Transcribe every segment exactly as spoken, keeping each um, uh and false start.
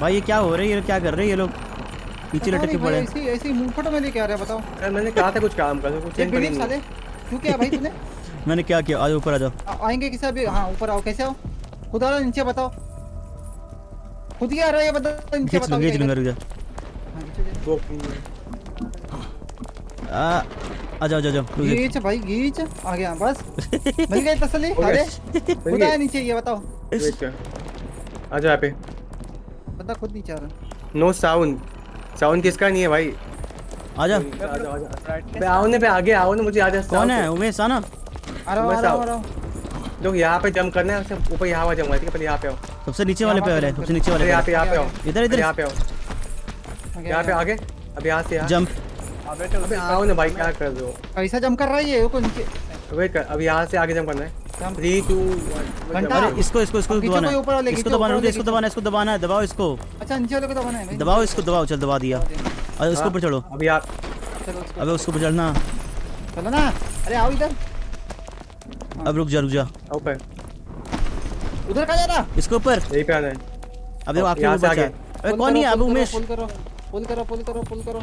भाई ये क्या हो रहा है, ये क्या कर रहे हैं ये लोग, पीछे लटके पड़े हैं ऐसे ऐसे मुंह फटा। मैंने क्या रहा बताओ, अरे मैंने कहा था कुछ काम कर, कुछ चेंज कर साले। तू क्या भाई तूने मैंने क्या किया? आज ऊपर आ जाओ। आएंगे किसे अभी? हां ऊपर आओ। कैसे आओ? खुद आ रहा नीचे बताओ, खुद ही आ रहा है ये बताओ नीचे बताओ। ये चल जा दो आ आ जाओ जाओ जाओ। गीच भाई गीच आ गया बस मिल गई तसल्ली। अरे खुद आ नीचे ये बताओ। आ जा पे बता, खुद नीचे आ रहा। नो साउंड, साउंड किसका नहीं है भाई? आ जा आ जा पे आओ ने पे आगे आओ ने मुझे। आ जा कौन है? उमेश आना। आ रहा आ रहा देखो यहां पे जंप करना है, सबसे ऊपर यहां आवाज जमाएगी। पहले यहां पे आओ, सबसे नीचे वाले पे वाले, सबसे नीचे वाले पे। यहां पे यहां पे आओ, इधर इधर यहां पे आओ, यहां पे आगे। अब यहां से जंप। अबे आओ ना भाई क्या कर रहे हो? ऐसा जंप कर रहा है ये को नीचे। वेट कर, अब यहां से आगे जंप करना है। Three two one. अरे इसको इसको इसको दबाना है, इसको दबाना है, इसको दबाना है, इसको दबाना है। दबाओ इसको। अच्छा नीचे वाले को दबाना है भाई। दबाओ इसको, दबाओ। चल दबा दिया। अरे उसके ऊपर चढ़ो। अब यार चलो उसको, अबे उसको चढ़ना। चलो ना। अरे आओ इधर। अब रुक जा रुक जा। ऊपर उधर का जा रहा, इसके ऊपर यहीं पे आना है। अब देखो आपके ऊपर है। अबे कौन है? अब उमेश पुल करो पुल करो पुल करो पुल करो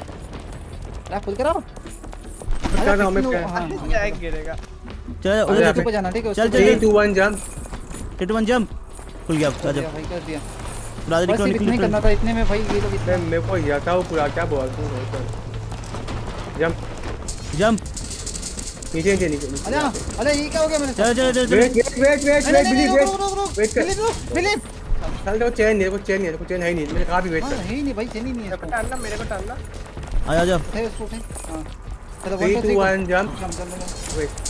ला फुल करो। क्या नाम है इसका? क्या गिरेगा? चल उधर देखो जाना ठीक है। चल चल three two one jump, three two one jump. खुल गया आजा भाई, कर दिया पूरा। देखो नहीं करना था इतने में भाई, ये लोग इतने मेरे को याता हूं पूरा। क्या बोल रहा हूं? जंप जंप नीचे नीचे नीचे। अरे अरे ये क्या हो गया मेरे साथ? चल चल चल wait wait wait wait wait wait wait चल। देखो चैन नहीं, देखो चैन नहीं, देखो चैन है नहीं। मैंने कहा भी वेट कर, है नहीं भाई चैन ही नहीं है। डालना मेरे को डालना। आजा आजा three two one jump. Wait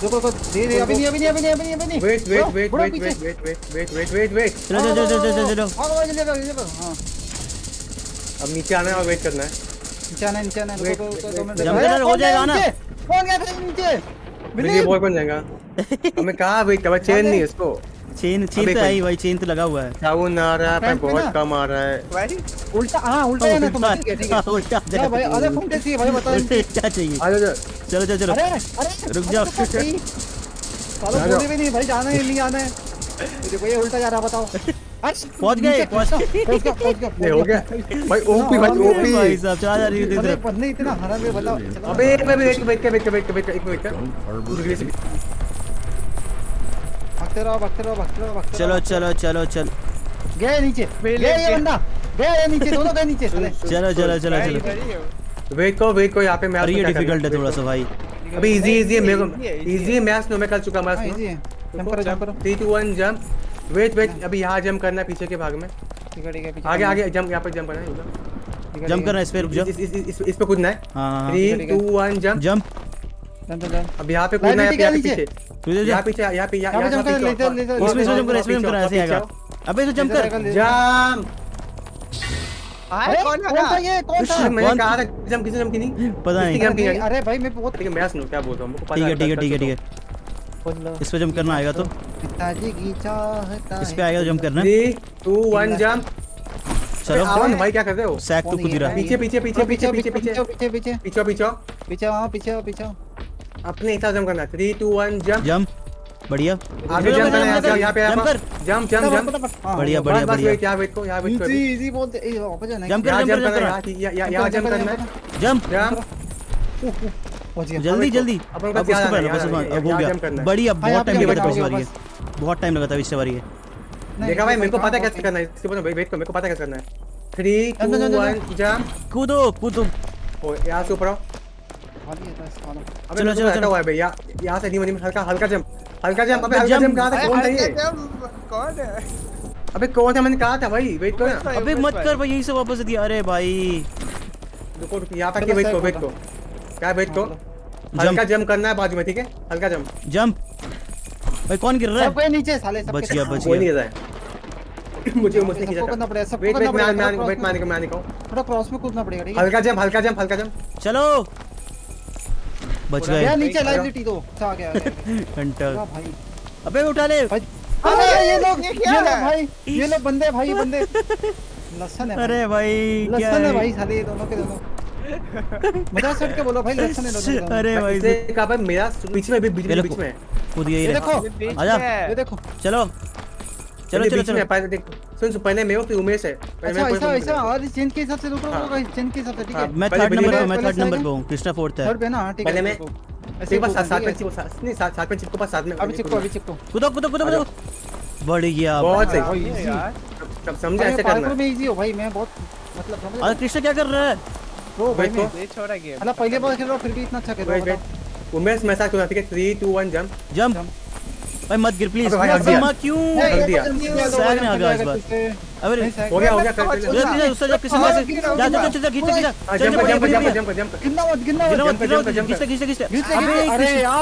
देखो तो धीरे धीरे। अभी नहीं अभी नहीं अभी नहीं अभी नहीं अभी नहीं। Wait wait wait wait wait wait wait wait wait wait. चलो चलो चलो चलो चलो। अब नीचे आना है और वेट करना है। नीचे आना है नीचे आना है। जंप हो जाएगा ना? कौन गया था नीचे? बिल्ली बॉय बन जाएगा। हमें कहा वेट कर, चेन नहीं इसको। चेन चेन तो आई भाई, चेन तो लगा हुआ है। साउंड आ रहा है पर बहुत कम आ रहा है। उल्टा हां उल्टा है ना तुम्हारे। ठीक है उल्टा जा भाई। अरे कौन कैसी है भाई बता, क्या चाहिए? आ जाओ चलो चलो चलो। अरे अरे रुक जाओ, चलो बोले भी नहीं भाई। जाना है नहीं आना है देखो ये उल्टा जा रहा बताओ। पहुंच गए पहुंच गए हो गया भाई। ओपी भाई ओपी भाई साहब चला जा रही है इधर। पढ़ने इतना हराम है बताओ। अबे एक minute wait wait wait wait wait एक मिनट। तेरा बकरा बकरा बकरा। चलो चलो चलो चल गए नीचे, गए ये बंदा गए नीचे, दोनों गए नीचे। चलो चलो चलो चलो वेट को वेट को यहां पे। मैं अभी डिफिकल्ट है थोड़ा सा भाई, अभी इजी इजी है मेरे को। इजी है मैच नो मैं कर चुका मैच नो। जंप करो जंप करो। Three two one jump. Wait wait अभी यहां जंप करना है पीछे के भाग में। ठीक है ठीक है पीछे आगे आगे जंप। यहां पे जंप करना है, जंप करना है इस पे। रुक जाओ इस पे कूदना है। हां three two one jump jump. अब यहाँ पे कूदना है पीछे यहाँ पीछे यहाँ पे यहाँ जंप कर इसमें जंप कर इसमें जंप कर ऐसे आएगा। अबे तो जंप कर जंप। अरे कौन था ये? कौन था? मैंने कहा था जंप किसने जंप की नहीं पता नहीं। अरे भाई मैं बहुत ठीक है मैं सुनो क्या बोल रहा हूँ मुझे पता है। ठीक है ठीक है ठीक है इस पे जंप करना आएगा तो पिताजी की चाहता है। इस पे आएगा जंप करना। Three two one jump. चलो कौन भाई क्या कर रहे हो? सैक तो कूद रहा है पीछे पीछे पीछे पीछे पीछे पीछे पीछे पीछे पीछे पीछे पीछे। हां पीछे पीछे अपने हिसाब से जंप करना। Three two one jump jump. बढ़िया आगे जंप करना है यहां पे। जंप कर जंप जंप जंप। बढ़िया बढ़िया बढ़िया। क्या वेट को यहां वेट करो। इजी इजी बोलते ए वापस जाना है। जंप कर जंप कर यहां जंप करना है। जंप जंप जल्दी जल्दी। अब उसको पहले बस हो गया। बढ़िया बहुत टाइम लगा था इस बार ये, बहुत टाइम लगा था इस बार ये। देखा भाई मेरे को पता कैसे करना है इसके ऊपर। वेट को मेरे को पता कैसे करना है। Three two one jump. कूदो कूदो ओ यहां से ऊपर आओ। अबे चलो चलो चलो भाई भैया यहां से धीरे-धीरे हल्का हल्का जंप हल्का जंप। अबे हल्का जंप कहां था? कौन था ये? कौन है? अबे कौन था? मैंने कहा था भाई वेट करो ना। अबे मत कर भाई यहीं से वापस दिया। अरे भाई देखो यहां तक वेट करो वेट करो क्या वेट करो। हल्का जंप करना है बाजू में ठीक है। हल्का जंप जंप। भाई कौन गिर रहा है? सबके नीचे साले सबके बच गया बच गया। मुझे मुझे खींचना करना पड़ेगा सब। वेट वेट मैं वेट मारने का मैं नहीं कहूं। थोड़ा क्रॉस में कूदना पड़ेगा ठीक है। हल्का जंप हल्का जंप हल्का जंप। चलो बच गए यार। नीचे लाइबिलिटी दो अच्छा आ गया एंटर। अबे उठा ले। अरे ये लोग ये लोग भाई ये लोग बंदे भाई बंदे लसन है। अरे भाई क्या लसन है भाई साले ये दोनों के दोनों। मजाक छोड़ के बोलो भाई लसन है दोनों। अरे भाई से कहां पे मेरा बीच में बीच में बीच में कूद गया ये देखो। आजा ये देखो चलो चलो चलो चलो। सुन सुन पहले मैं हूं फिर उमेश है। अच्छा ऐसा ऐसा और इस चेंज के हिसाब से रुक रहा होगा, इस चेंज के हिसाब से ठीक है। मैं थर्ड नंबर पे मैं थर्ड नंबर पे हूं, कृष्णा फोर्थ है। थर्ड पे ना ठीक है। पहले मैं एक बार साथ साथ में चिपको, नहीं साथ साथ में चिपको पास साथ में। अभी चिपको अभी चिपको कूदो कूदो कूदो। बढ़िया बहुत सही सब समझा ऐसे करना। पार्कोर में इजी हो भाई, मैं बहुत मतलब समझ। अरे कृष्णा क्या कर रहा है वो भाई? मैं ये छोड़ा गेम मतलब पहले बार खेल रहा फिर भी इतना अच्छा खेल रहा है। उमेश मैं साथ को ठीक है three two one jump jump. भाई मत गिर प्लीज, मत क्यों कर दिया सैग में आ गया इस बार। अबे हो गया हो गया कर दिया उससे जब किसी से जा जा जा खींच खींच jump jump jump jump jump गिरना मत गिरना मत जंप जंप खींच खींच खींच। अरे यार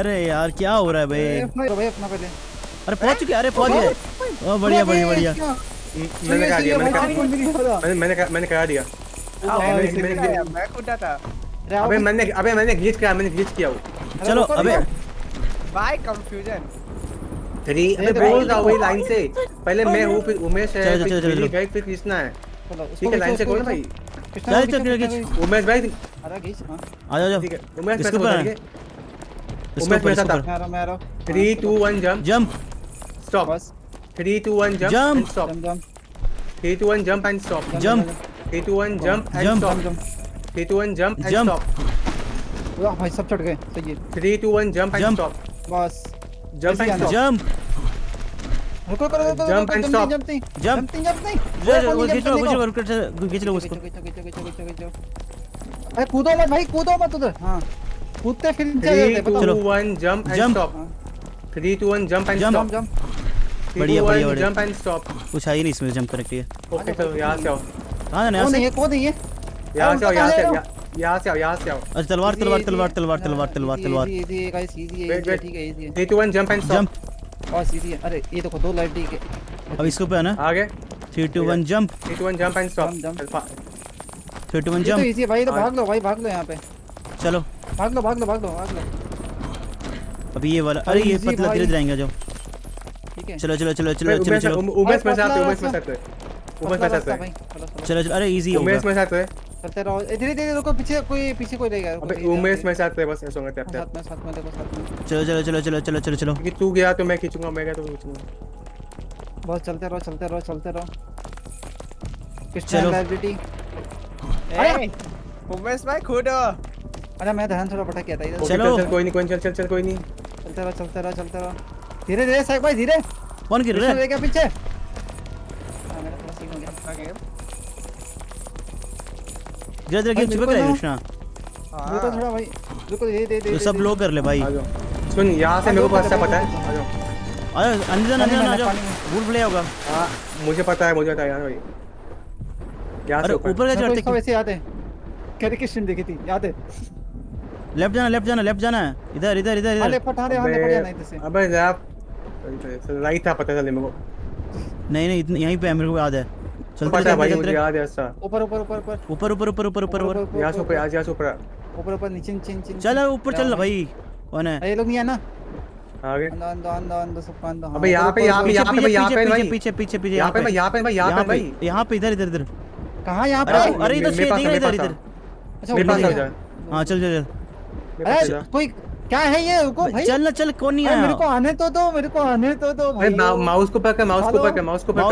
अरे यार क्या हो रहा है भाई? भाई अपना पहले अरे पहुंच चुके, अरे पहुंच गए। ओ बढ़िया बढ़िया बढ़िया मैंने करा दिया, मैंने मैंने मैंने करा दिया। मैं कूदा था अबे मैंने अबे मैंने ग्लिच किया, मैंने ग्लिच किया वो। चलो अबे भाई कंफ्यूजन तेरी अबे बोल रहा वही लाइन से। पहले मैं हूं फिर उमेश है फिर कृष्णा है ठीक है। लाइन से कौन भाई? चल चल उमेश भाई आ रहा गई। आ जाओ जाओ ठीक है उमेश इसको पर उमेश मेरे साथ आ रहा। three two one jump jump stop. three two one jump stop three two one jump and stop jump three two one jump and stop three two one jump and stop. वाह भाई सब चढ़ गए सही है। three two one jump and stop बस jump and jump रुको करो जंप एंड स्टॉप जंप नहीं जंप नहीं खींच लो खींच लो खींच लो उसको। अरे कूदो मत भाई कूदो मत उधर। हां कूदते फिर चलो one jump and stop three two one jump and stop. बढ़िया बढ़िया जंप एंड स्टॉप। कुछ है ही नहीं इसमें जंप करने के लिए। ओके चलो यहां से आओ। हां ना यहां से कूद नहीं है यहां से आओ यहां से यहाँ से आओ यहाँ से आओ। अच्छा तलवार तलवार तलवार तलवार तलवार तलवार तलवार इजी है गाइस इजी है ठीक है इजी है। three two one jump and jump बहुत इजी है। अरे ये देखो दो लाइट ठीक है। अब इसको पे आना आगे three two one jump three two one jump and stop three two one jump. तो इजी है भाई तो भाग लो भाई भाग लो यहां पे। चलो भाग लो भाग लो भाग लो भाग लो। अभी ये वाला अरे ये पतला धीरे जाएंगे जाओ ठीक है। चलो चलो चलो चलो चलो चलो उमेश में साथ उमेश में साथ उमेश में साथ चलो चलो। अरे इजी होगा उमेश में साथ है करते रहो धीरे-धीरे। रुको पीछे कोई पीछे कोई रहेगा। अबे उमेश मेरे साथ है बस ऐसा होगा। तेरे साथ में साथ में देखो साथ में चलो चलो चलो चलो चलो चलो चलो। कि तू गया तो मैं खींचूंगा मैं गया तो खींचूंगा बस। चलते रहो चलते रहो चलते रहो क्रिस्टल लाइबिलिटी। अरे उमेश भाई कूदो। अरे मैं ध्यान थोड़ा भटक गया था इधर। चलो चल कोई नहीं कोई चल चल चल कोई नहीं चलते रहो चलते रहो चलते रहो धीरे-धीरे साइड भाई धीरे। कौन गिर रहा है क्या पीछे? मेरा थोड़ा सीन हो गया आगे जरा जरा चिपक रहा है कृष्णा। हां रुको थोड़ा भाई रुको ये दे दे सब लो कर ले भाई। सुन यहां से मेरे को रास्ता पता है आ जाओ। अरे अंजन अंजन आ जाओ भूल भुलैया होगा। हां मुझे पता है मुझे पता है यार भाई क्या से ऊपर का चढ़ते कैसे आते हैं? कैरी किशन देखी थी याद है। लेफ्ट जाना लेफ्ट जाना लेफ्ट जाना इधर इधर इधर अरे फटा रे आने पड़ जाना इधर से। अबे यार राइट था पता चले मेरे को। नहीं नहीं यहीं पे मेरे को याद है। चलते हैं भाई मुझे याद है ऐसा। ऊपर ऊपर ऊपर ऊपर ऊपर ऊपर ऊपर ऊपर ऊपर यहां से ऊपर आ जा ऊपर ऊपर ऊपर नीचे नीचे। चलो ऊपर चल भाई कौन है? ये लोग नहीं है ना आगे अंदर अंदर अंदर सब अंदर। अबे यहां पे यहां पे यहां पे यहां पे भाई पीछे पीछे पीछे यहां पे यहां पे भाई यहां पे भाई यहां पे इधर इधर इधर कहां यहां पे? अरे इधर से इधर इधर इधर। अच्छा मेरे पास आ जा। हां चल चल चल कोई क्या है ये? रुको भाई चल ना चल कौन नहीं आया? मेरे को आने तो दो मेरे को आने तो दो भाई। माउस को पकड़ माउस को पकड़ माउस को पकड़।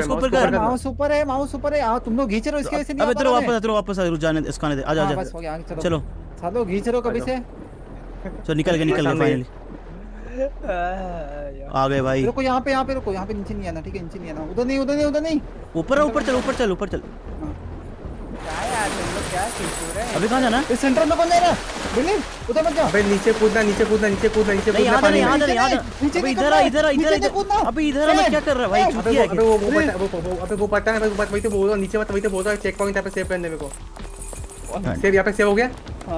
माउस ऊपर है माउस ऊपर है। हां तुम लोग खींच रहे हो इसकी वजह से नहीं। अबे चलो वापस चलो वापस आ जाने इसको आने दे। आ जा आ जा चलो सालो खींच रहे हो कभी से। चलो निकल गए निकल गए फाइनली आ गए भाई। रुको यहां पे यहां पे रुको यहां पे नीचे नहीं आना ठीक है नीचे नहीं आना। उधर नहीं उधर नहीं उधर नहीं ऊपर ऊपर चल ऊपर चल ऊपर चल। क्या यार तुम लोग क्या खींच रहे हो? अभी कहां जाना है? इस सेंटर में कौन जा रहा है? बिल्डिंग उधर मत जा। अबे नीचे कूदना नीचे कूदना नीचे कूदना नीचे कूदना पानी में नहीं याद है। अबे इधर आ इधर आ इधर आ। अबे इधर मत क्या कर रहा है भाई? छुप गया है अबे वो वो अबे वो पता है मैं वही तो बोल रहा हूं नीचे मत वही तो बोल रहा हूं। चेक पॉइंट यहां पे सेव करने मेरे को। सेव यहां पे सेव हो गया।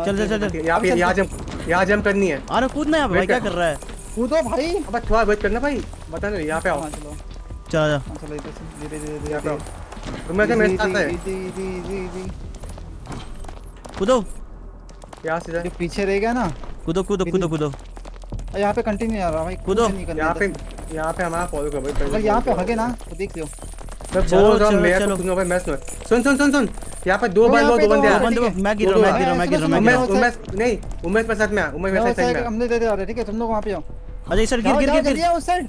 चल चल चल यहां पे यहां जंप यहां जंप करनी है। अरे कूदना है भाई क्या कर रहा है? कूदो भाई अबे थोड़ा वेट करना भाई बता नहीं यहां पे आओ। चलो चल जा चलो इधर से धीरे धीरे यहां पे आओ। तुम मेरे साथ है इजी इजी इजी कूदो यहां से जा। पीछे रह गया ना कूदो कूदो कूदो कूदो। यहां पे कंटिन्यू आ रहा भाई कूदो यहां पे यहां पे हमारा फॉलो कर भाई। अगर यहां पे हगे ना तो देख लियो मैं बोल रहा हूं मैं सुनो भाई मैं सुन सुन सुन सुन सुन। यहां पे दो बार दो बंदे आ मैं गिर रहा हूं मैं गिर रहा हूं मैं उमेश नहीं उमेश के साथ में उमेश के साथ में हमने दे दे आ रहे ठीक है। तुम लोग वहां पे जाओ। अजय सर गिर गिर गिर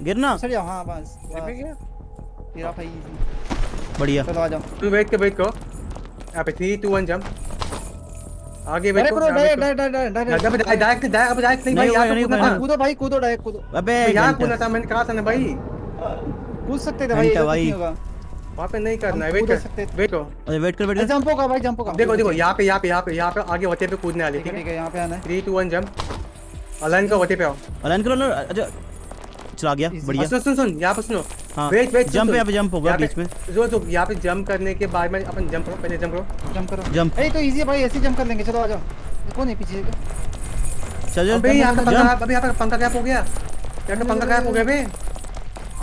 गिरना सर। हां बस तेरा भाई इजी बढ़िया। चलो आ जाओ, तू वेट कर वेट कर यहां पे। थ्री टू वन जंप आगे वेट करो। Direct direct direct direct direct direct नहीं भाई यार, कूदो भाई कूदो डायरेक्ट कूदो। अबे यहां कूदना था मैंने, कहा था ना भाई कूद सकते थे भाई, नहीं होगा वहां पे नहीं करना है। वेट कर वेट करो, अरे वेट कर वेट कर। जंप होगा भाई जंप होगा। देखो देखो यहां पे यहां पे यहां पे यहां पे आगे होते पे कूदने वाले। ठीक है ठीक है यहां पे आना है। Three two one jump align का होते पे आओ। अलाइन करो ना। अच्छा चला गया बढ़िया। सुन सुन सुन यहां पे सुनो। हां वेट वेट जंप पे जंप होगा बीच में। जो जो यहां पे जंप करने के बाद में अपन जंप करो, पहले जंप करो जंप करो जंप। ए तो इजी है भाई, ऐसे जंप कर लेंगे। चलो आ जाओ, कौन है पीछे का? चल अबे यहां का पंखा, अबे यहां का पंखा गायब हो गया। यहां का पंखा गायब हो गया बे।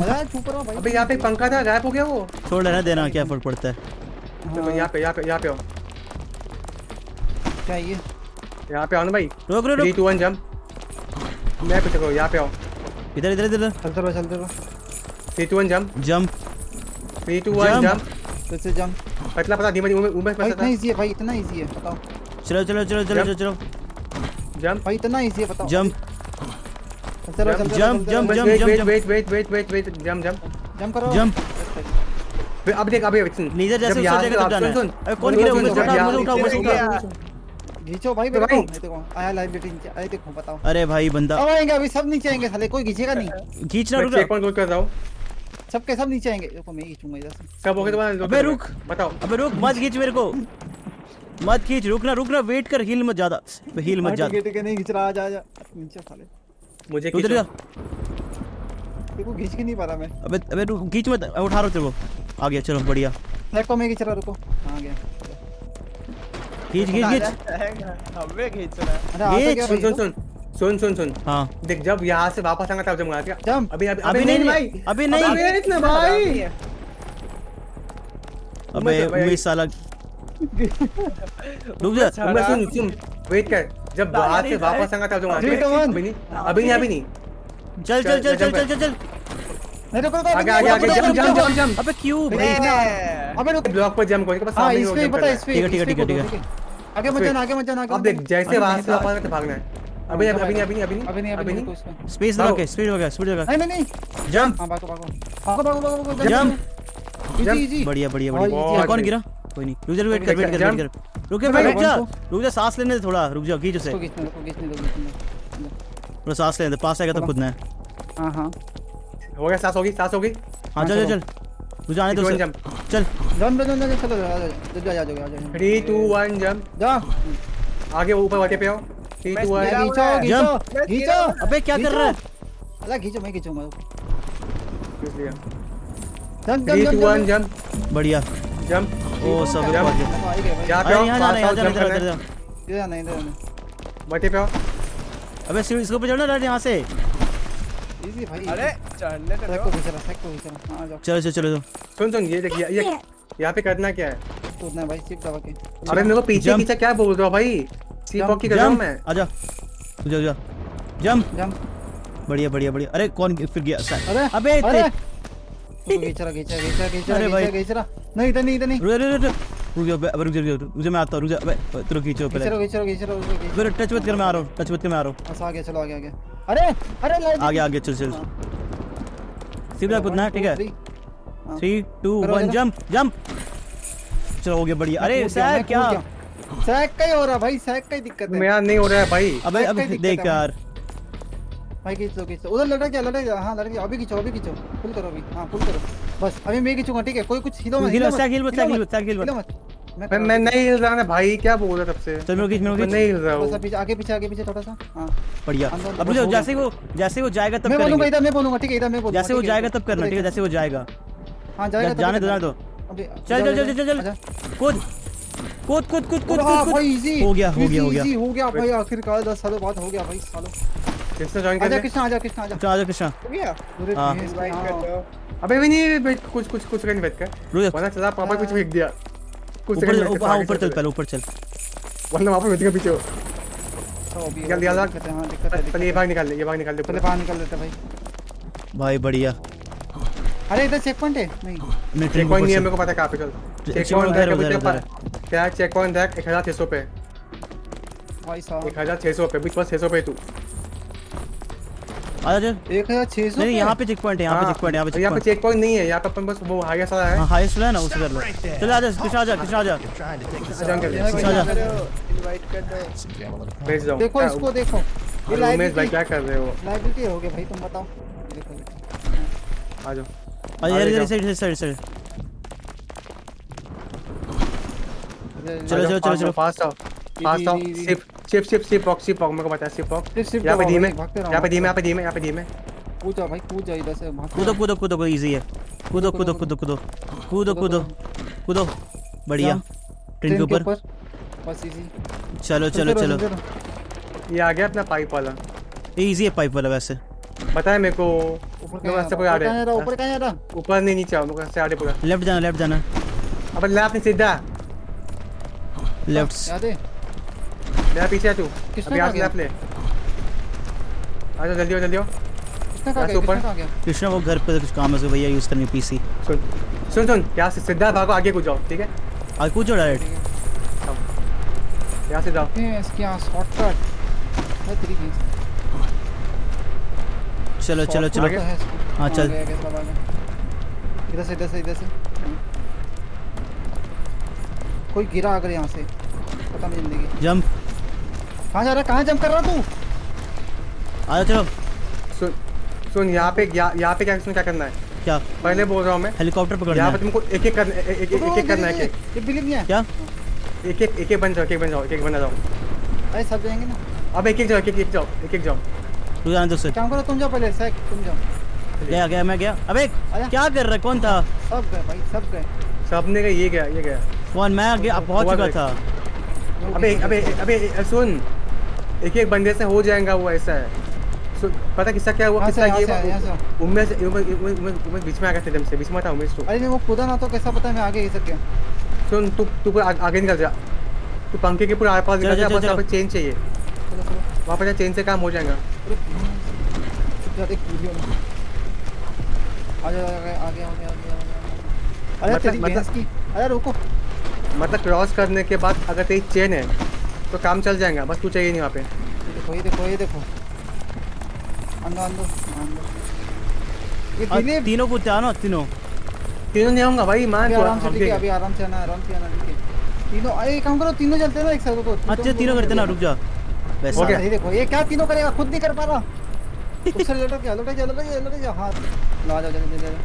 भाई अबे यहाँ पे पंखा था गायब हो गया वो। छोड़ रहने देना, क्या फर्क पड़ता है। चलो यहाँ पे यहाँ पे यहाँ पे आओ, क्या ये यहाँ पे आओ ना भाई। रुक रुक थ्री टू वन जंप। मैं पीछे करो, यहाँ पे आओ। इधर इधर इधर चलते रहो चलते रहो। Three two one jump jump three two one jump ऐसे जंप। पतला पता धीमे धीमे उम्र पता। इतना इजी है भाई, इतना इजी है बताओ। चलो चलो चलो चलो चलो जंप भाई, इतना इजी है बताओ। Jump jump jump jump jump wait wait wait wait wait wait jump jump jump करो जंप। अब देख अभी नीचे जैसे सोचेगा तब जाना है। अरे कौन गिरा मुझे उठा मुझे उठा मुझे घिचो भाई। मेरे को देखो आया लाइव डेटिंग। अरे देखो बताओ, अरे भाई बंदा अब आएंगे, अभी सब नीचे आएंगे साले, कोई घिचेगा नहीं। घिच ना रुक, चेक पॉइंट कर रहा हूं, सब के सब नीचे आएंगे। देखो मैं घिचूंगा इधर से, सब हो गए तुम्हारा। अबे रुक बताओ, अबे रुक मत घिच, मेरे को मत खींच। रुकना रुकना वेट कर, हील मत ज्यादा हील मत ज्यादा। ठीक है नहीं घिच रहा, आ जा जा नीचे साले। मुझे उधर जा, देखो खींच के नहीं पा रहा मैं। अबे अबे रुक खींच मत, उठा रहा तेरे को। आ गया चलो बढ़िया। देखो मैं खींच रहा, रुको आ गया। खींच खींच खींच अबे खींच रहा। अरे सुन सुन सुन सुन सुन सुन हां देख, जब यहां से वापस आऊंगा तब जमगा क्या। अभी अभी नहीं भाई, अभी नहीं अभी इतना भाई। अबे ये साला रुक जा। सुन सुन वेट कर, जब बाहर से वापस आऊंगा तब जाऊंगा। अभी नहीं अभी नहीं अभी नहीं चल चल चल चल चल चल। नहीं रुको रुको आगे आगे जंप जंप जंप। अबे क्यों भाई इतना, अबे रुक ब्लॉक पर जंप करके बस सामने हो गया। ठीक है ठीक है ठीक है आगे मत जाना आगे मत जाना। अब देख जैसे वहां से वापस आके भागना है। अबे अभी नहीं अभी नहीं अभी नहीं अभी नहीं अभी नहीं स्पेस दो के स्पीड हो गया स्पीड हो गया। नहीं नहीं जंप। हां भागो भागो भागो भागो भागो जंप इजी बढ़िया बढ़िया बढ़िया। कौन गिरा? कोई नहीं रुक जा, वेट कर वेट कर वेट कर। रुक जा रुक जा रुक जा, सांस लेने दे थोड़ा, रुक जा खींच उसे। थोड़ा सांस लेने दे, पास आएगा तब कूदना है। हां हां हो गया, सांस होगी सांस होगी। हां चल चल रुक जा, आने दो चल चल जंप जंप जंप। चलो जा जा जा थ्री टू वन जंप जा आगे वो ऊपर वाटे पे आओ। थ्री टू वन खींचो खींचो खींचो। अबे क्या कर रहा है साला, खींचो मैं खींचूंगा। खींच लिया jump jump three two one jump बढ़िया जंप। ओ सब जा पे आओ, यहां जाना इधर इधर इधर इधर जाना इधर बैठे पे आओ। अबे सीढ़ी इसको पे चढ़ना है यहां से, इजी भाई। अरे चढ़ने दे देखो बेचारा देखो बेचारा। हां जाओ चलो चलो चलो। सुन सुन ये देख ये यहां पे करना क्या है? कूदना है भाई सिर्फ दबा के। अरे मेरे को पीछे पीछे क्या बोल रहा भाई, सीप हॉकी कर रहा हूं मैं। आ जा जा जा जंप जंप बढ़िया बढ़िया बढ़िया। अरे कौन फिर गया? अरे अबे बेचारा बेचारा बेचारा बेचारा बेचारा। नहीं इधर नहीं इधर नहीं रुक रुक रुक जा। अबे रुक जा रुक जा मैं आता हूं, रुक जा। अबे तेरे खींचो पहले, खींचो खींचो खींचो। अबे टच मत कर, मैं आ रहा हूं, टच मत कर मैं आ रहा हूं। बस आ गया चलो आगे आगे। अरे अरे आगे आगे चल चल सीधा कूदना है। ठीक है three two one jump jump. चलो हो गया बढ़िया। अरे सैक क्या सैक का ही हो रहा भाई, सैक का ही दिक्कत है। मेरा नहीं हो रहा है भाई। अबे अबे देख यार भाई खींचो खींचो उधर लड़ा क्या लड़ा क्या। हाँ लड़के अभी खींचो अभी खींचो फुल करो अभी। हाँ फुल करो बस अभी मैं खींचूंगा। ठीक है कोई कुछ हिलो मत हिलो साइकिल मत साइकिल मत। मैं मैं नहीं हिल रहा ना भाई, क्या बोल रहा तब से। चल मेरे खींच मेरे नहीं हिल रहा हूं बस। पीछे आगे पीछे आगे पीछे थोड़ा सा। हां बढ़िया। अब जो जैसे वो जैसे वो जाएगा तब मैं बोलूंगा, इधर मैं बोलूंगा। ठीक है इधर मैं बोलूंगा, जैसे वो जाएगा तब करना। ठीक है जैसे वो जाएगा। हां जाएगा जाने दो जाने दो। चल चल चल चल कूद कूद कूद कूद कूद। भाई इजी हो गया हो गया हो गया इजी हो गया भाई। आखिरकार दस सालों बाद हो गया भाई सालों। किसने ज्वाइन किया? आजा कृष्णा आजा कृष्णा आजा आजा कृष्णा। अबे भी नहीं कुछ कुछ कुछ करने बैठ कर पता चला पापा कुछ फेंक दिया। कुछ ऊपर ऊपर चल पहले ऊपर चल वरना वहां पे बैठेगा पीछे। निकाल दिया लाग करते हैं। हां दिक्कत है पहले ये भाग निकाल ले ये भाग निकाल ले पहले भाग निकाल लेते भाई भाई बढ़िया। अरे इधर चेक पॉइंट है नहीं, चेक पॉइंट नहीं है मेरे को पता कहां पे। चल चेक पॉइंट क्या चेक पॉइंट देख एक हज़ार छह सौ पे भाई साहब एक हज़ार छह सौ पे बीच पर छह सौ पे तू एक हज़ार छह सौ यहाँ पे चेक पॉइंट है, यहाँ पे चेक पॉइंट है, यहाँ पे यहाँ पे चेक पॉइंट नहीं है, यहाँ पे अपन बस वो हाईएस्ट वाला है, हाईएस्ट वाला है ना उससे कर लो। चल आजा कृष्णा, आजा कृष्णा, आजा जंग कर ले कृष्णा। देखो इसको देखो, ये लाइव भाई क्या कर रहे हो, लाइव के हो गए भाई तुम बताओ। आ जाओ आ यार, इधर साइड साइड चलो चलो चलो चलो फास्ट आओ फास्ट आओ। सिर्फ सिर्फ सिर्फ सिर्फ बॉक्स सिर्फ बॉक्स मेरे को पता है, सिर्फ बॉक्स। यहां पे धीमे यहां पे धीमे यहां पे धीमे यहां पे धीमे कूदो भाई कूदो, इधर से कूदो कूदो कूदो, इजी है कूदो कूदो कूदो कूदो कूदो कूदो कूदो। बढ़िया ट्रेन के ऊपर बस इजी। चलो चलो चलो ये आ गया अपना पाइप वाला, इजी है पाइप वाला वैसे पता है मेरे को। ऊपर रास्ते पे आ रहा है, ऊपर कहां जा रहा, ऊपर नहीं नीचे आओ, ऊपर से आगे पूरा लेफ्ट जाना लेफ्ट जाना। अब लेफ्ट नहीं सीधा लेफ्ट जाते, मेरा पीछे आ तू, अभी आगे लेफ्ट ले। आजा जल्दी हो जल्दी हो। किसका ऊपर कृष्णा वो घर पे कुछ काम है भैया, यूज करनी पीसी। सुन सुन सुन यहां से सीधा भागो, आगे कूद जाओ ठीक है, आगे कूद जाओ डायरेक्ट यहां से जाओ। ये इसका शॉर्टकट है तरीके से। चलो चलो चलो हां चल इधर से इधर से इधर से। कोई गिरा अगर यहां से पता नहीं जिंदगी। जंप कहां जा रहा, कहां जंप कर रहा तू? आ जा चलो। सुन सुन यहां पे यहां पे क्या एक्शन क्या करना है, क्या पहले बोल रहा हूं मैं, हेलीकॉप्टर पकड़ना है यहां पे तुमको। एक एक करना एक एक एक करना है, एक बिलीव नहीं है क्या? एक एक एक एक बन जाओ, एक बन जाओ, एक एक बन जाओ। अरे सब जाएंगे ना, अब एक एक जाओ, एक एक जाओ, एक एक जाओ। तू जाने दो सर, काम करो तुम जाओ पहले सर, तुम जाओ। गया गया मैं गया। अबे क्या कर रहा है, कौन था? सब गए भाई सब गए, सबने गए, ये गया ये गया कौन? मैं आगे पहुंच चुका था। अबे अबे अबे सुन एक एक बंदे से हो जाएगा वो, ऐसा है। सुन पता किसका क्या हुआ, किसका ये उम्मीद से उम्मीद बीच में आ गया था, तुमसे बीच में था उम्मीद। अरे वो कूदा ना तो कैसा पता मैं आगे ही सक गया। सुन तू तू आगे निकल जा, तू पंखे के पूरा आसपास निकल जा, बस आपको चेन चाहिए वहाँ पर, चेन से काम हो जाएगा। अरे रुको मतलब क्रॉस करने के बाद अगर तेरी चेन है तो काम चल जाएगा, बस तू चाहिए नहीं वहाँ पे। देखो ये देखो ये देखो अंदर अंदर ये तीनों को जानो, तीनों तीनों नहीं होगा भाई मान। आराम से ठीक है, अभी आराम से आना आराम से आना ठीक है। तीनों अरे काम करो तीनों चलते ना एक साथ को। अच्छा तीनों करते ना, रुक जा वैसा नहीं देखो ये क्या तीनों करेगा, खुद नहीं कर पा रहा। उससे लटक गया लटक गया लटक गया लटक गया। हां ला जाओ जल्दी जल्दी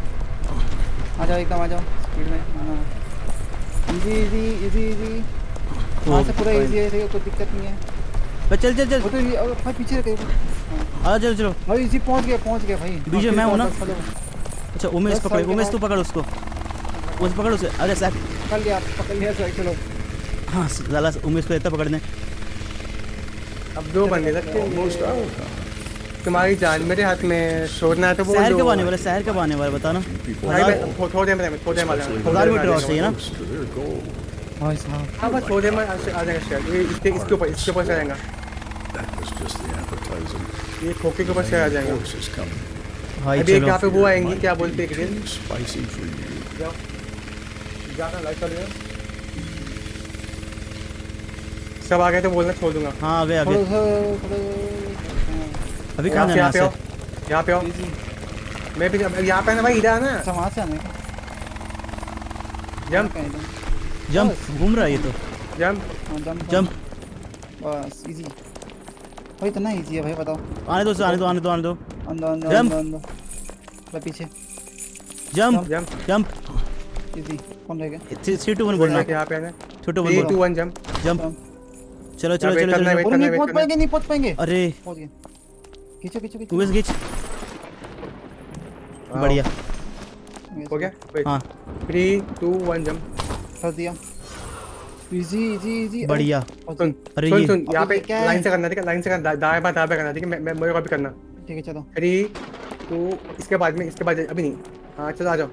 आ जाओ, एकदम आ जाओ स्पीड में। इजी इजी इजी इजी हां से पूरा इजी है, कोई दिक्कत नहीं है। बस चल चल चल तो ये और पीछे रख आ जाओ। चलो भाई इजी पहुंच गए पहुंच गए भाई, बीच में मैं हूं ना। अच्छा उमेश पकड़, उमेश तू पकड़ उसको, उस पकड़ उसे। अरे साहब पकड़ लिया पकड़ लिया चलो। हां जरा उमेश को इतना पकड़ने, अब दो बंदे लगते हैं मोस्ट आउट। तुम्हारी जान मेरे हाथ में, छोड़ना है तो बोल दो। शहर कब आने वाला, शहर कब आने वाला बताना। थोड़े में थोड़े में हजार मीटर और चाहिए ना भाई साहब। हां बस थोड़े में आ जाएगा शहर, ये इसके इसके ऊपर इसके ऊपर जाएगा, ये खोके के ऊपर शहर आ जाएगा भाई। अभी यहां पे वो आएंगे क्या बोलते हैं ग्रिल स्पाइसी फॉर यू जाना लाइक कर दो। सब आ गए तो बोलना छोड़ दूंगा। हां आ गए आ गए। अभी कहां जाना है? यहां पे आओ, मैं भी यहां पे ना भाई, इधर आना है वहां से आने का। जंप जंप घूम रहा है ये तो, जंप जंप बस इजी भाई, इतना इजी है भाई बताओ। आने दो आने दो आने दो आने दो अंदर अंदर पीछे। जंप जंप जंप इजी कौन रह गया? थ्री टू वन बोलना है यहां पे आना, छोटे बोलो three two one jump jump. चलो चलो चलो चलो नहीं पहुंच पाएंगे नहीं पहुंच पाएंगे। अरे पहुंच गए, खींचो खींचो खींचो बस खींच। बढ़िया हो गया। हां थ्री टू वन जंप कर दिया। इजी इजी इजी बढ़िया। सुन सुन यहां पे लाइन से करना ठीक है, लाइन से करना, दाएं बाएं दाएं करना ठीक है। मैं मेरे को भी करना ठीक है। चलो थ्री टू इसके बाद में, इसके बाद अभी नहीं। हां चलो आ जाओ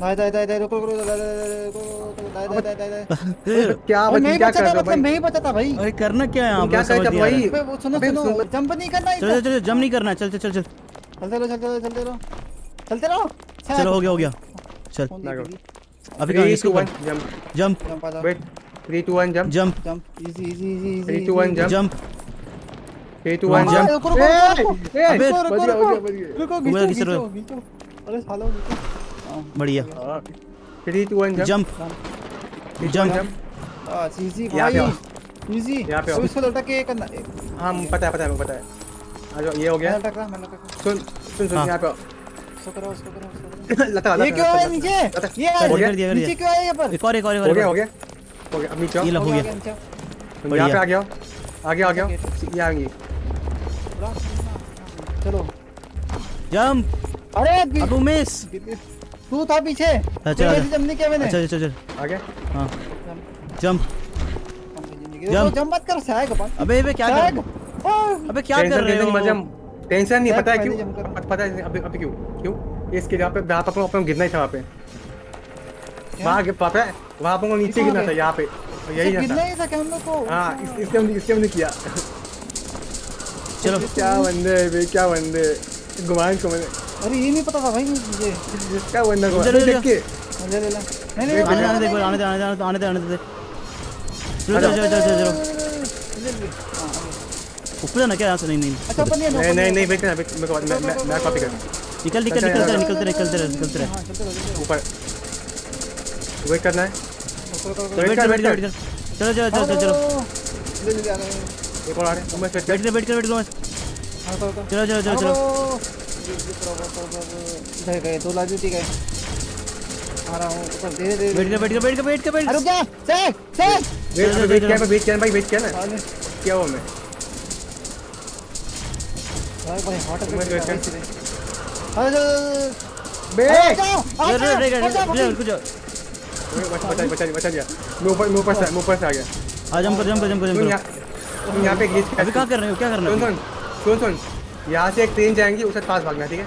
दाएं दाएं दाएं रुको रुको दाएं दाएं दाएं। क्या बच्चे क्या कर रहे हो भाई? मैं ही बचा था भाई। अरे करना क्या है यहां पे, क्या कर रहा है भाई? वो सुनो सुनो जंप नहीं करना है। चलो चलो जंप नहीं करना है, चल चल चल चल चलते रहो चलते रहो चलते रहो चलते रहो। चलो हो गया हो गया चल। अभी कहां इसको jump jump wait three two one jump jump easy easy easy three two one jump three two one jump. अबे रुको रुको रुको, अरे साला बढ़िया। Three two one jump jump. हां इजी भाई इजी, यहां पे इसको लटक के करना। हां पता है पता है पता है। आ जाओ, ये हो गया। लटक रहा, मैं लटक रहा। सुन सुन सुन, यहां पे उसको करो उसको करो। लटका लटका, ये क्यों है नीचे? ये नीचे क्यों है यहां पर? एक और एक और हो गया हो गया हो गया। अब नीचे ये लग हो गया। यहां पे आ गया आ गया आ गया, ये आ गया। चलो जंप। अरे अबू मिस, तू था पीछे। अच्छा जंप नहीं किया मैंने। अच्छा चल चल आ गया। हां जंप जंप जंप मत कर साहब अपन। अबे ये क्या कर, अबे क्या कर रहे हो? जंप टेंशन नहीं, पता है क्यों? पता है अबे अबे क्यों क्यों इसके यहां पे बात अपन अपन गिरना ही था। वहां पे वहां के पापा वहां अपन को नीचे गिरना था, यहां पे यही था। गिरना ही था हम लोग को। हां इससे हमने इससे हमने किया। चलो क्या बंदे है बे, क्या बंदे गुमान को। मैंने अरे ये नहीं पता था भाई मुझे इसका बंदा को। देख के ले ले नहीं नहीं आने दे आने दे आने दे आने दे। चलो चलो चलो चलो ऊपर जाना क्या? नहीं नहीं नहीं नहीं नहीं बैठना, मैं मैं कॉपी कर। निकल निकल निकलते निकलते निकलते निकलते रहे ऊपर। वेट करना है, वेट कर वेट कर। चलो चलो चलो चलो ले ले आ रहे हैं। एक और आ रहे हैं। बैठ बैठ बैठ कर बैठ लो। चलो चलो चलो चलो गए तो लाजूती गए। आ रहा हूं ऊपर धीरे धीरे। बैठ बैठ बैठ बैठ बैठ। रुक जा सेक सेक। बैठ बैठ क्या बैठ क्या भाई बैठ क्या ना क्या हुआ? मैं भाई भाई हॉट बैठ बैठ। अरे बैठ अरे अरे रुक जा। बचा बचा बचा गया। मैं ऊपर मैं ऊपर से मैं ऊपर से आ गया। आ जंप कर जंप कर जंप कर। तुम यहां पे ग्लिच अभी क्या कर रहे हो? क्या करना? सुन सुन सुन, यहाँ से एक ट्रेन जाएंगी, उससे पास भागना, ठीक है?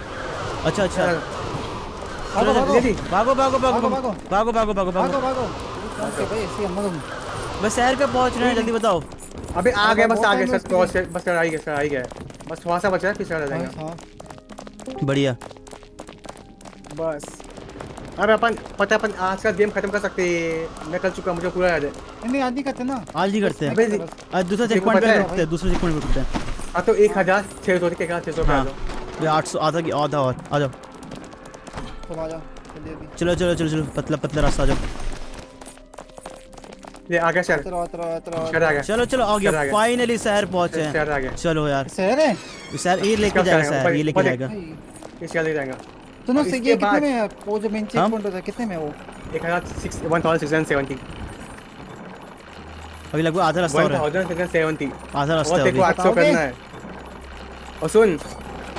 अच्छा अच्छा भागो भागो भागो भागो भागो भागो भागो भागो भागो। बस शहर पे पहुँच रहे हैं, जल्दी बताओ। अबे आ गए बस आ गए सर, क्रॉस बस आ गए सर आ गए। बस थोड़ा सा बचा है, फिर शहर आ जाएगा। बढ़िया बस। अरे अपन पता अपन आज का गेम खत्म कर सकते हैं। मैं कर चुका, मुझे पूरा याद है। नहीं आज ही करते ना, आज ही करते हैं। आज दूसरा चेक पॉइंट पे रुकते हैं, दूसरा चेक पॉइंट पे रुकते हैं। आ तो एक हजार छः सौ के छः सौ पे आठ सौ आधा की आधा और आ जाओ। चलो चलो चलो चलो पतला पतला रास्ता आ जाओ। ये आ गया शहर। चलो चलो आ गया, फाइनली शहर पहुँचे हैं। चलो यार शहर है, शहर ये लेके जाएगा, शहर ये लेके जाएगा, इसका ले जाएगा। तो ना ये कितने में है वो जो मेन चेक पॉइंट था? कितने में वो? एक हज़ार six one thousand six hundred seventy. अभी लगभग आधा रास्ता और है। वन थाउजेंड सेवेंटी आधा रास्ता है। और देखो आठ सौ करना है। और सुन,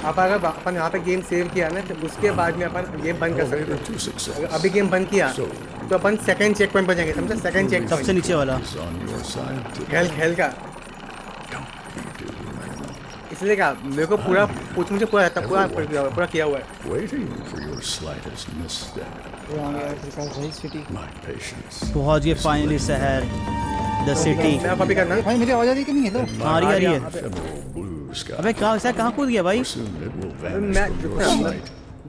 आप अगर अपन यहाँ पे गेम सेव किया ना, तो उसके बाद में अपन गेम बंद कर सकते हैं। अभी गेम बंद किया तो अपन सेकंड चेक पॉइंट पर जाएंगे, समझे? सेकंड चेक सबसे नीचे वाला हेल हेल का। इसलिए क्या मेरे को पूरा पूछ मुझे पूरा रहता पूरा पूरा किया हुआ है। पहुँच गए फाइनली शहर द सिटी। मैं कॉपी करना भाई, मेरी आवाज आ रही कि नहीं? हेलो आ रही आ रही है। अबे कहां से कहां कूद गया भाई? मैं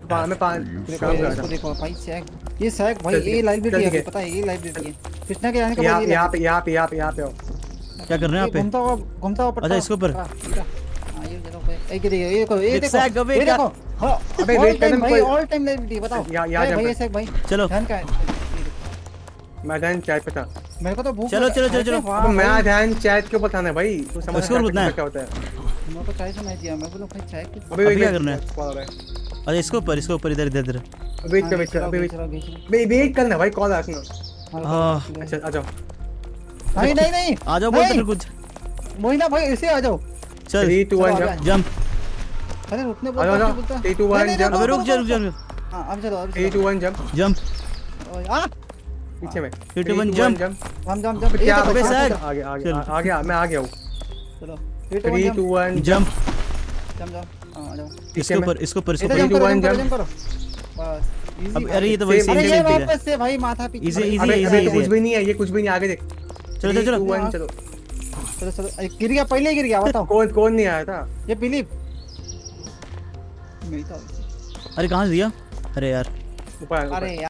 बाद में पांच काम कर रहा था। देखो भाई सैक, ये सैक भाई ये लाइब्रेरी है, पता है ये लाइब्रेरी है। कृष्णा के जाने के बाद यहां पे यहां पे यहां पे यहां पे आओ। क्या कर रहे हैं आप? घूमता हुआ घूमता हुआ। अच्छा इसके ऊपर हां ये देखो भाई, ये देखो ये देखो ये देखो ये देखो। अबे वेट करना भाई, ऑल टाइम लाइब्रेरी बताओ भाई। ये सैक भाई चलो ध्यान का मैदान चाय पता मेरे को तो भूख। चलो चलो चलो चलो मैं ध्यान चाय के ऊपर थाना है भाई, तू समझ क्या होता है? मेरे को चाय सुनाई दिया, मैं बोला भाई चाय की। अबे क्या करना है? अरे इसको ऊपर इसको ऊपर इधर इधर इधर वेट कर वेट कर। अबे वेट वेट करना भाई, कॉल आ सुनो। हां अच्छा आ जाओ। नहीं नहीं नहीं आ जाओ, बोल तेरे कुछ मोहिना भाई ऐसे आ जाओ। चल थ्री टू वन जंप। अरे रुकने बोलता थ्री टू वन जंप। अबे रुक जा रुक जा। हां अब चलो अब three two one jump jump. आ पीछे में थ्री टू वन जंप हम जंप जंप। क्या अबे सर आ गया आ गया, मैं आ गया हूं। चलो three two one jump jump jump. आ जाओ इसके ऊपर इसके ऊपर इसके ऊपर थ्री टू वन जंप करो बस इजी। अरे ये तो वैसे ही है, वापस से भाई माथा पीछे। इजी इजी इजी, कुछ भी नहीं है ये, कुछ भी नहीं। आगे देख चलो चलो चलो चलो चलो। गिर गया, पहले गिर गया। बताओ कौन कौन नहीं आया था? ये बिलीव नहीं था। अरे कहां दिया? अरे यार ऊपर। अरे